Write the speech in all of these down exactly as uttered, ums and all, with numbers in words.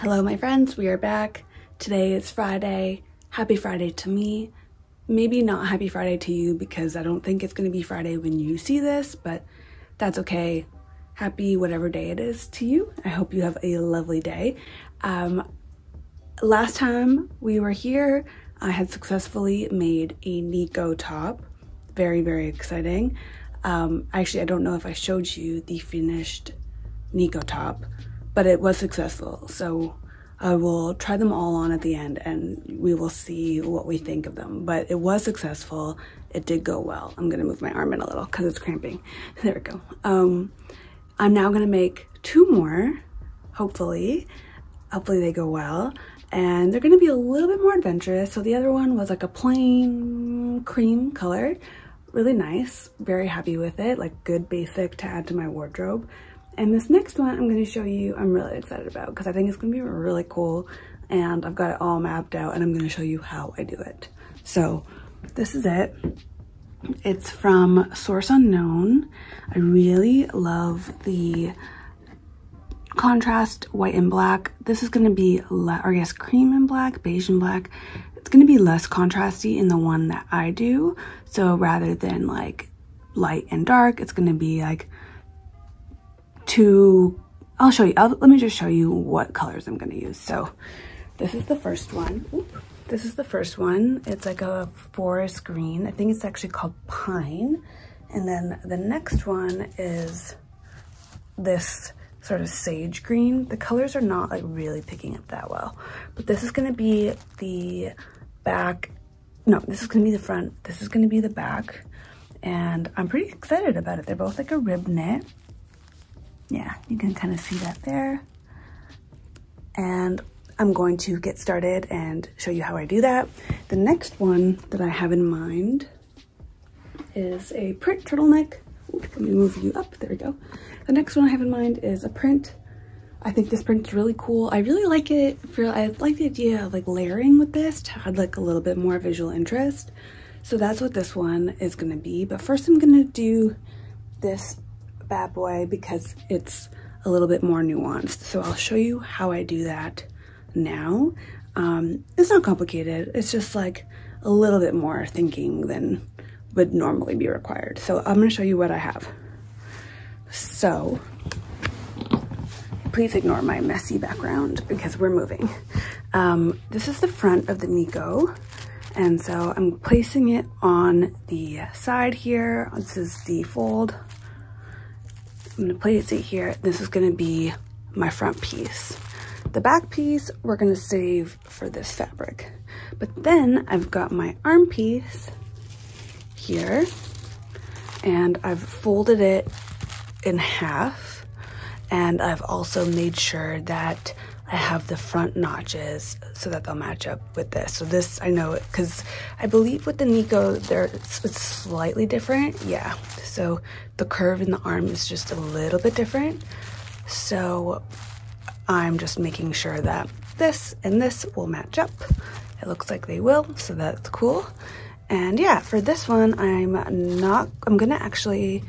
Hello my friends, we are back. Today is Friday. Happy Friday to me. Maybe not happy Friday to you because I don't think it's going to be Friday when you see this, but that's okay. Happy whatever day it is to you. I hope you have a lovely day. Um, last time we were here, I had successfully made a Nikko top. Very, very exciting. Um, actually, I don't know if I showed you the finished Nikko top, but it was successful, so I will try them all on at the end and we will see what we think of them. But it was successful, it did go well. I'm gonna move my arm in a little because it's cramping. There we go. Um, I'm now gonna make two more, hopefully. Hopefully they go well. And they're gonna be a little bit more adventurous. So the other one was like a plain cream color, really nice, very happy with it, like good basic to add to my wardrobe. And this next one I'm going to show you, I'm really excited about because I think it's going to be really cool and I've got it all mapped out and I'm going to show you how I do it. So this is it. It's from Source Unknown. I really love the contrast white and black. This is going to be, or yes, cream and black, beige and black. It's going to be less contrasty in the one that I do. So rather than like light and dark, it's going to be like To, I'll show you, I'll, let me just show you what colors I'm gonna use. So this is the first one. Oop. This is the first one. It's like a forest green. I think it's actually called pine. And then the next one is this sort of sage green. The colors are not like really picking up that well, but this is gonna be the back. No, this is gonna be the front. This is gonna be the back. And I'm pretty excited about it. They're both like a rib knit. Yeah, you can kind of see that there. And I'm going to get started and show you how I do that. The next one that I have in mind is a print turtleneck. Ooh, let me move you up, there we go. The next one I have in mind is a print. I think this print's really cool. I really like it, for, I like the idea of like layering with this to add like a little bit more visual interest. So that's what this one is gonna be. But first I'm gonna do this bad boy because it's a little bit more nuanced, so I'll show you how I do that now. Um, it's not complicated, it's just like a little bit more thinking than would normally be required, so I'm going to show you what I have. So please ignore my messy background because we're moving. Um, this is the front of the Nikko, and so I'm placing it on the side here. This is the fold. I'm gonna place it here. This is gonna be my front piece. The back piece we're gonna save for this fabric. But then I've got my arm piece here and I've folded it in half. And I've also made sure that I have the front notches so that they'll match up with this. So this, I know, because I believe with the Nikko, they're, it's, it's slightly different, yeah. So the curve in the arm is just a little bit different. So I'm just making sure that this and this will match up. It looks like they will, so that's cool. And yeah, for this one, I'm not, I'm gonna actually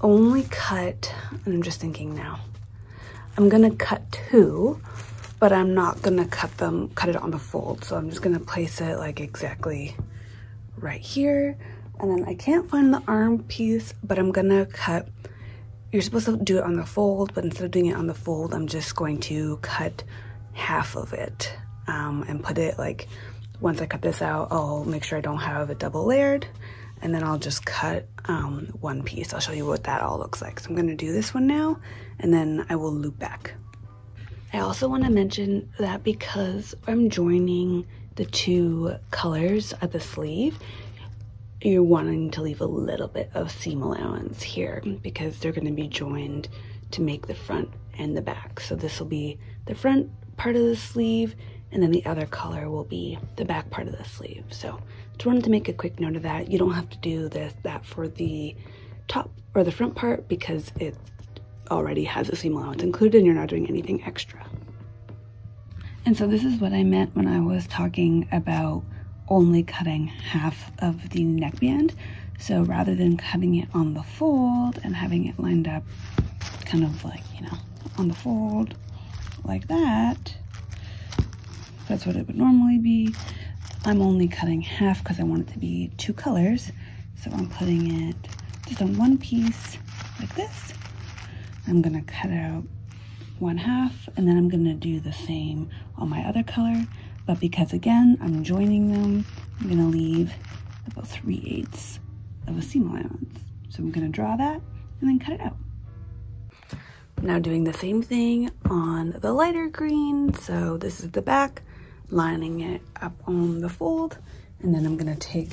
only cut, and I'm just thinking now, I'm gonna cut two, but I'm not gonna cut them, cut it on the fold. So I'm just gonna place it like exactly right here. And then I can't find the arm piece, but I'm gonna cut, you're supposed to do it on the fold, but instead of doing it on the fold, I'm just going to cut half of it um, and put it like, once I cut this out, I'll make sure I don't have it double layered, and then I'll just cut um, one piece. I'll show you what that all looks like. So I'm gonna do this one now, and then I will loop back. I also wanna mention that because I'm joining the two colors at the sleeve, you're wanting to leave a little bit of seam allowance here because they're going to be joined to make the front and the back. So this will be the front part of the sleeve, and then the other color will be the back part of the sleeve. So just wanted to make a quick note of that. You don't have to do this that for the top or the front part because it already has a seam allowance included and you're not doing anything extra. And so this is what I meant when I was talking about only cutting half of the neckband. So rather than cutting it on the fold and having it lined up kind of like, you know, on the fold, like that. That's what it would normally be. I'm only cutting half because I want it to be two colors. So I'm putting it just on one piece like this. I'm gonna cut out one half, and then I'm gonna do the same on my other color. But because again, I'm joining them, I'm gonna leave about three eighths of a seam allowance. So I'm gonna draw that and then cut it out. Now doing the same thing on the lighter green. So this is the back, lining it up on the fold. And then I'm gonna take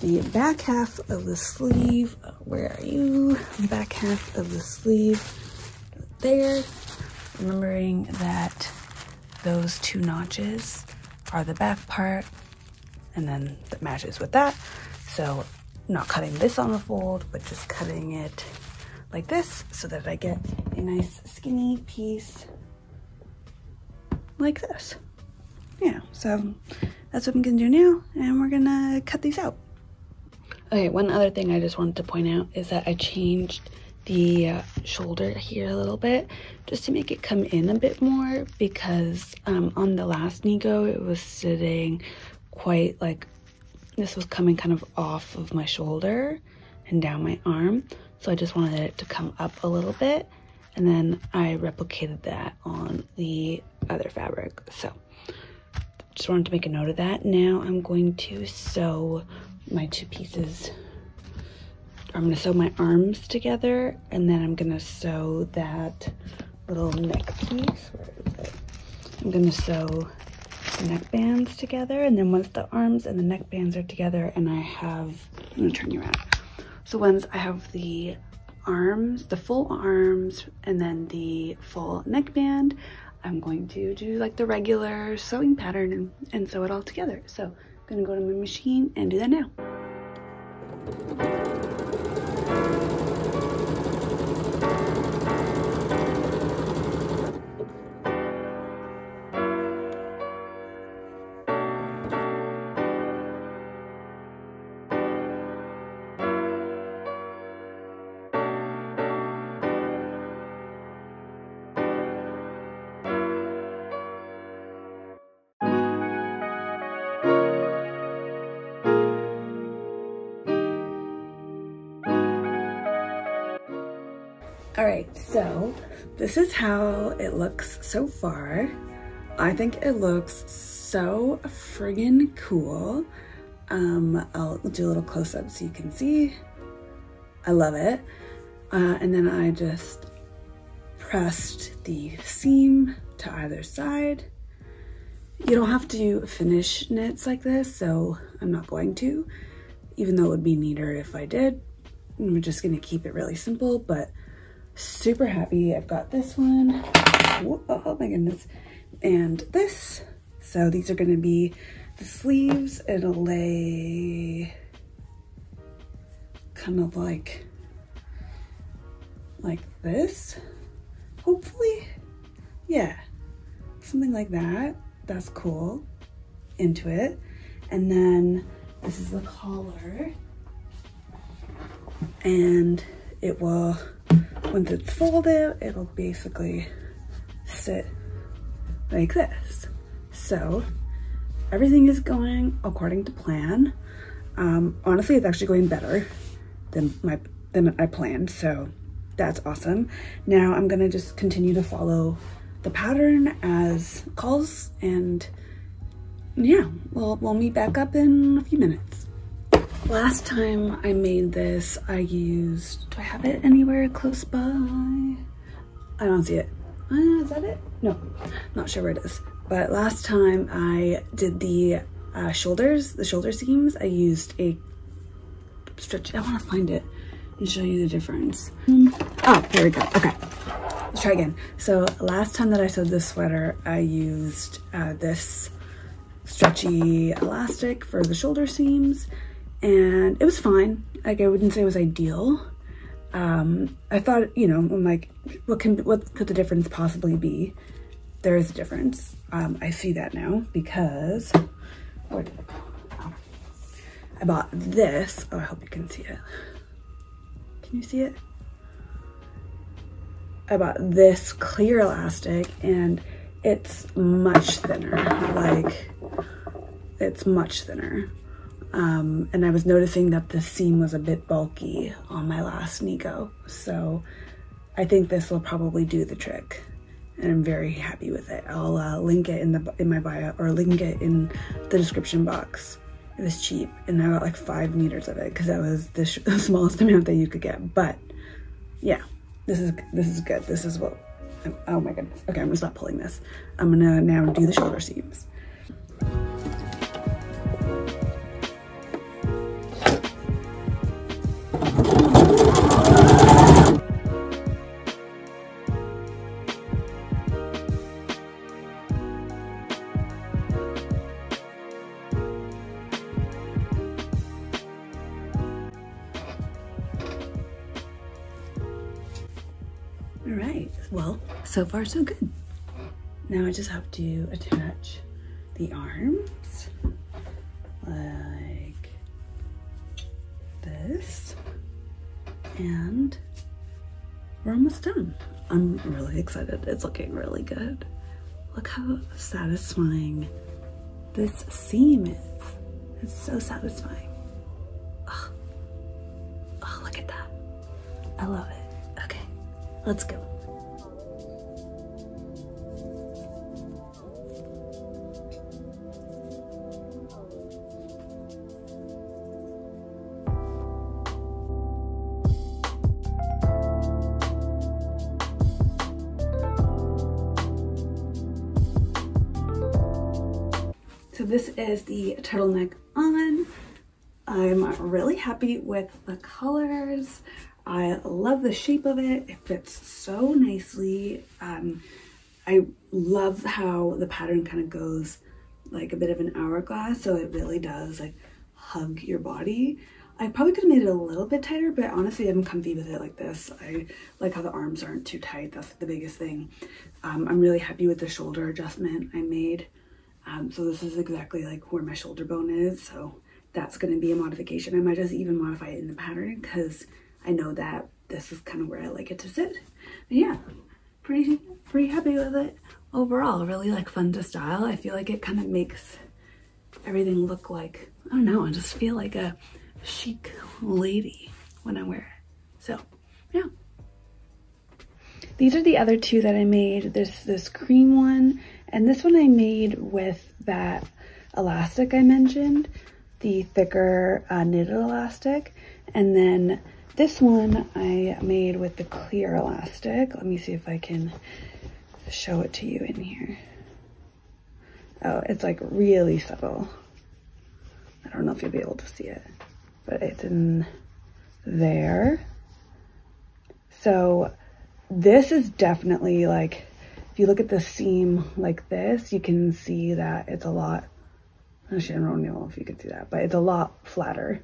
the back half of the sleeve. Where are you? Back half of the sleeve there. Remembering that those two notches are the back part, and then that matches with that. So not cutting this on the fold, but just cutting it like this so that I get a nice skinny piece like this. Yeah, so that's what I'm gonna do now, and we're gonna cut these out. Okay, one other thing I just wanted to point out is that I changed the uh, shoulder here a little bit just to make it come in a bit more, because um, on the last Nikko it was sitting quite like this was coming kind of off of my shoulder and down my arm, so I just wanted it to come up a little bit, and then I replicated that on the other fabric. So just wanted to make a note of that. Now I'm going to sew my two pieces. I'm gonna sew my arms together, and then I'm gonna sew that little neck piece. Where is it? I'm gonna sew the neck bands together, and then once the arms and the neck bands are together, and I have, I'm gonna turn you around. So once I have the arms, the full arms, and then the full neck band, I'm going to do like the regular sewing pattern and, and sew it all together. So I'm gonna go to my machine and do that now. All right, so this is how it looks so far. I think it looks so friggin' cool. Um, I'll do a little close-up so you can see. I love it. Uh, and then I just pressed the seam to either side. You don't have to finish knits like this, so I'm not going to, even though it would be neater if I did. I'm just gonna keep it really simple, but super happy. I've got this one. Whoa, oh my goodness. And this. So these are going to be the sleeves. It'll lay kind of like, like this, hopefully. Yeah, something like that. That's cool. Into it. And then this is the collar. And it will, once it's folded, it'll basically sit like this. So everything is going according to plan. Um, honestly, it's actually going better than my than I planned, so that's awesome. Now I'm gonna just continue to follow the pattern as calls, and yeah, we'll we'll meet back up in a few minutes. Last time I made this, I used, do I have it anywhere close by? I don't see it. Uh, is that it? No, not sure where it is. But last time I did the uh, shoulders, the shoulder seams, I used a stretch. I want to find it and show you the difference. Oh, there we go. Okay, let's try again. So last time that I sewed this sweater, I used uh, this stretchy elastic for the shoulder seams. And it was fine. Like, I wouldn't say it was ideal. Um, I thought, you know, I'm like, what can, what could the difference possibly be? There is a difference. Um, I see that now because, where did it go? Oh. I bought this. Oh, I hope you can see it. Can you see it? I bought this clear elastic, and it's much thinner, like it's much thinner. Um, and I was noticing that the seam was a bit bulky on my last Nikko. So I think this will probably do the trick, and I'm very happy with it. I'll uh, link it in the in my bio, or link it in the description box. It was cheap, and I got like five meters of it because that was the, sh the smallest amount that you could get. But yeah, this is this is good. This is what. I'm, oh my goodness. Okay, I'm gonna stop pulling this. I'm gonna now do the shoulder seams. Well, so far so good. Now I just have to attach the arms like this, and we're almost done. I'm really excited. It's looking really good. Look how satisfying this seam is. It's so satisfying. Oh, oh look at that. I love it. Okay, let's go. This is the turtleneck on. I'm really happy with the colors. I love the shape of it. It fits so nicely. Um, I love how the pattern kind of goes like a bit of an hourglass, so it really does like hug your body. I probably could have made it a little bit tighter, but honestly, I'm comfy with it like this. I like how the arms aren't too tight. That's the biggest thing. Um, I'm really happy with the shoulder adjustment I made. Um, so this is exactly like where my shoulder bone is, so that's going to be a modification. I might just even modify it in the pattern because I know that this is kind of where I like it to sit. But yeah, pretty pretty happy with it overall. Really like fun to style. I feel like it kind of makes everything look like, I don't know, I just feel like a chic lady when I wear it. So yeah. These are the other two that I made. There's this cream one, and this one I made with that elastic I mentioned, the thicker uh, knitted elastic. And then this one I made with the clear elastic. Let me see if I can show it to you in here. Oh, it's like really subtle. I don't know if you'll be able to see it, but it's in there. So this is definitely like, if you look at the seam like this, you can see that it's a lot, actually I don't know if you can see that, but it's a lot flatter.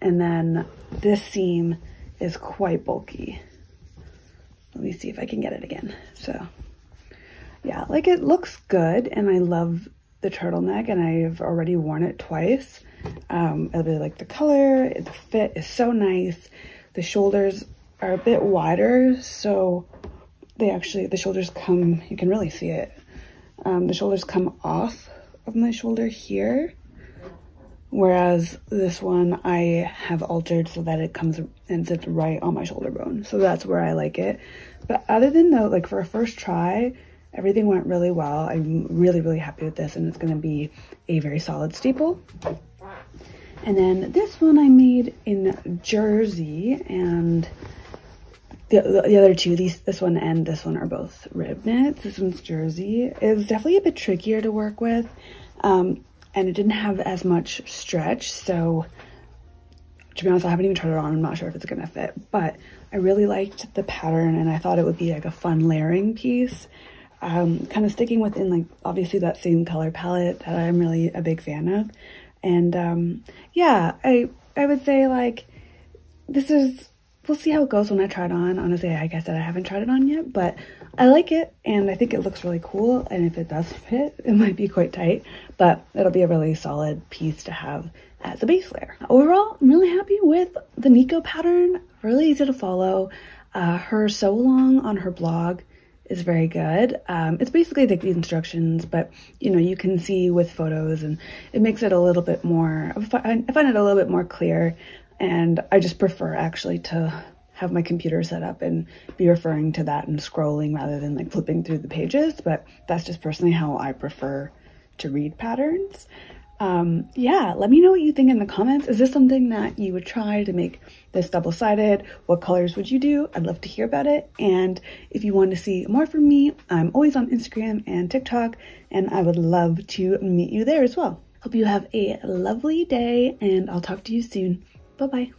And then this seam is quite bulky. Let me see if I can get it again. So yeah, like it looks good, and I love the turtleneck, and I've already worn it twice. Um, I really like the color, the fit is so nice. The shoulders are a bit wider, so they actually, the shoulders come, you can really see it. Um, the shoulders come off of my shoulder here. Whereas this one I have altered so that it comes and sits right on my shoulder bone. So that's where I like it. But other than that, like for a first try, everything went really well. I'm really, really happy with this, and it's gonna be a very solid staple. And then this one I made in Jersey, and The, the other two, these, this one and this one are both rib knits. This one's Jersey. It was definitely a bit trickier to work with, um, and it didn't have as much stretch, so to be honest, I haven't even tried it on. I'm not sure if it's going to fit, but I really liked the pattern, and I thought it would be like a fun layering piece, um, kind of sticking within like obviously that same color palette that I'm really a big fan of. And um, yeah, I, I would say like this is... We'll see how it goes when I try it on. Honestly, like I said, I haven't tried it on yet, but I like it, and I think it looks really cool, and if it does fit, it might be quite tight, but it'll be a really solid piece to have as a base layer. Overall, I'm really happy with the Nikko pattern. Really easy to follow. Uh, her sew along on her blog is very good. Um, it's basically like the instructions, but you know, you can see with photos, and it makes it a little bit more, I find it a little bit more clear, and I just prefer actually to have my computer set up and be referring to that and scrolling rather than like flipping through the pages, but that's just personally how I prefer to read patterns. Um, yeah, let me know what you think in the comments. Is this something that you would try to make this double-sided? What colors would you do? I'd love to hear about it. And if you want to see more from me, I'm always on Instagram and TikTok, and I would love to meet you there as well. Hope you have a lovely day, and I'll talk to you soon. Bye-bye.